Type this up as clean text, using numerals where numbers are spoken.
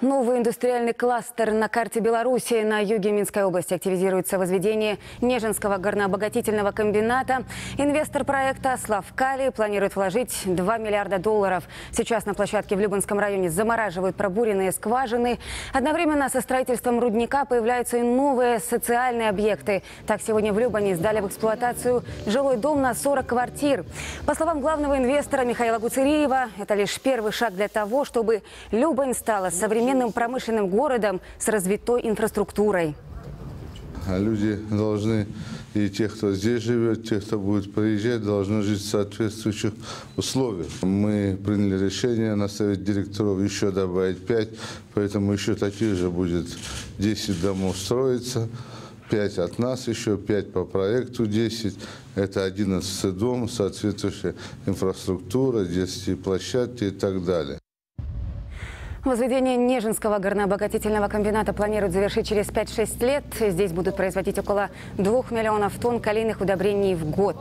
Новый индустриальный кластер на карте Беларуси. На юге Минской области активизируется возведение Нежинского горнообогатительного комбината. Инвестор проекта Славкалий планирует вложить $2 миллиарда. Сейчас на площадке в Любанском районе замораживают пробуренные скважины. Одновременно со строительством рудника появляются и новые социальные объекты. Так, сегодня в Любани сдали в эксплуатацию жилой дом на 40 квартир. По словам главного инвестора Михаила Гуцериева, это лишь первый шаг для того, чтобы Любань стала современной промышленным городом с развитой инфраструктурой. Люди должны, и те, кто здесь живет, те, кто будет приезжать, должны жить в соответствующих условиях. Мы приняли решение на совет директоров еще добавить 5, поэтому еще таких же будет 10 домов строиться. 5 от нас, еще 5 по проекту, 10. Это 11 дом, соответствующая инфраструктура, детские площадки и так далее. Возведение Нежинского горнообогатительного комбината планируют завершить через 5-6 лет. Здесь будут производить около 2 миллионов тонн калийных удобрений в год.